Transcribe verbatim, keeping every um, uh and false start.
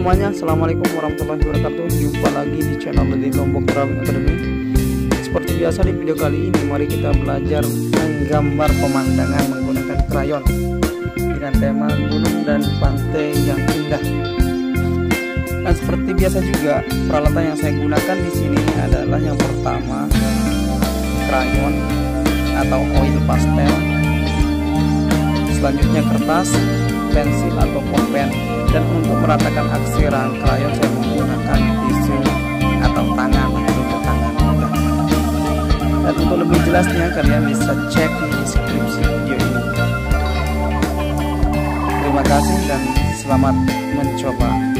semuanya, assalamualaikum warahmatullahi wabarakatuh. Jumpa lagi di channel Dedy Lombok Drawing Academy. Seperti biasa di video kali ini, mari kita belajar menggambar pemandangan menggunakan krayon dengan tema gunung dan pantai yang indah. Dan seperti biasa juga peralatan yang saya gunakan di sini adalah yang pertama krayon atau oil pastel, selanjutnya kertas, pensil atau pulpen, dan untuk meratakan aksara krayon saya menggunakan tisu atau tangan untuk tangan. Dan untuk lebih jelasnya kalian bisa cek di deskripsi video ini. Terima kasih dan selamat mencoba.